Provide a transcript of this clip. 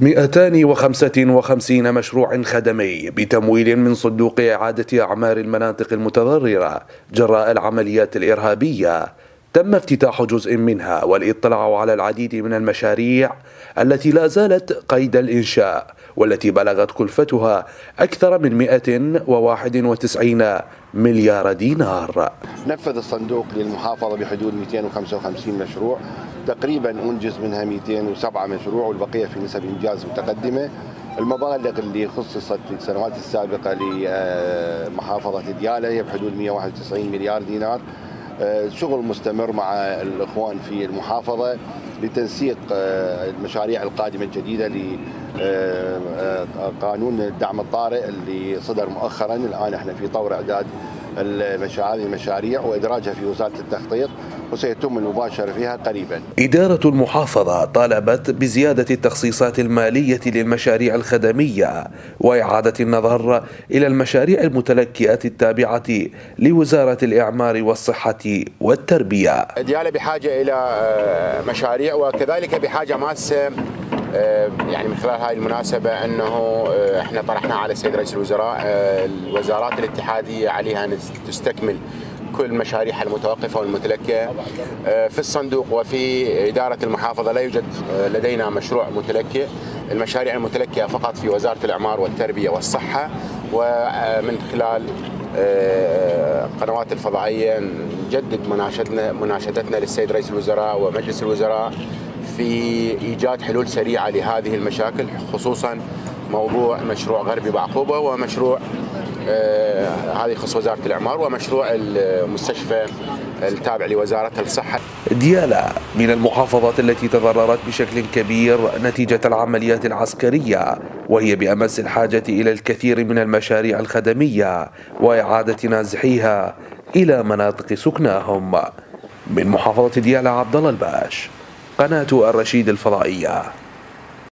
255 مشروع خدمي بتمويل من صندوق إعادة أعمار المناطق المتضررة جراء العمليات الإرهابية تم افتتاح جزء منها والاطلاع على العديد من المشاريع التي لا زالت قيد الإنشاء والتي بلغت كلفتها أكثر من 191 مليار دينار. نفذ الصندوق للمحافظة بحدود 255 مشروع، تقريبا أنجز منها 207 مشروع والبقية في نسب إنجاز متقدمة. المبالغ اللي خصصت في السنوات السابقة لمحافظة ديالى هي بحدود 191 مليار دينار. شغل مستمر مع الإخوان في المحافظة لتنسيق المشاريع القادمة الجديدة لقانون الدعم الطارئ اللي صدر مؤخرا. الآن احنا في طور إعداد المشاريع وإدراجها في وزارة التخطيط وسيتم المباشرة فيها قريبا. إدارة المحافظة طالبت بزيادة التخصيصات المالية للمشاريع الخدمية وإعادة النظر إلى المشاريع المتلكئة التابعة لوزارة الإعمار والصحة والتربية. ديالى بحاجة إلى مشاريع وكذلك بحاجة ماسة، يعني من خلال هذه المناسبة أنه احنا طرحنا على السيد رئيس الوزراء الوزارات الاتحادية عليها أن تستكمل كل مشاريعها المتوقفة والمتلكة. في الصندوق وفي إدارة المحافظة لا يوجد لدينا مشروع متلكئ، المشاريع المتلكئة فقط في وزارة الإعمار والتربية والصحة، ومن خلال القنوات الفضائية نجدد مناشدتنا للسيد رئيس الوزراء ومجلس الوزراء في إيجاد حلول سريعة لهذه المشاكل، خصوصا موضوع مشروع غربي بعقوبة ومشروع هذه خصوص وزارة الإعمار ومشروع المستشفى التابع لوزارة الصحة. ديالى من المحافظات التي تضررت بشكل كبير نتيجة العمليات العسكرية، وهي بأمس الحاجة إلى الكثير من المشاريع الخدمية وإعادة نازحيها إلى مناطق سكناهم. من محافظة ديالى عبدالله الباش، قناة الرشيد الفضائية.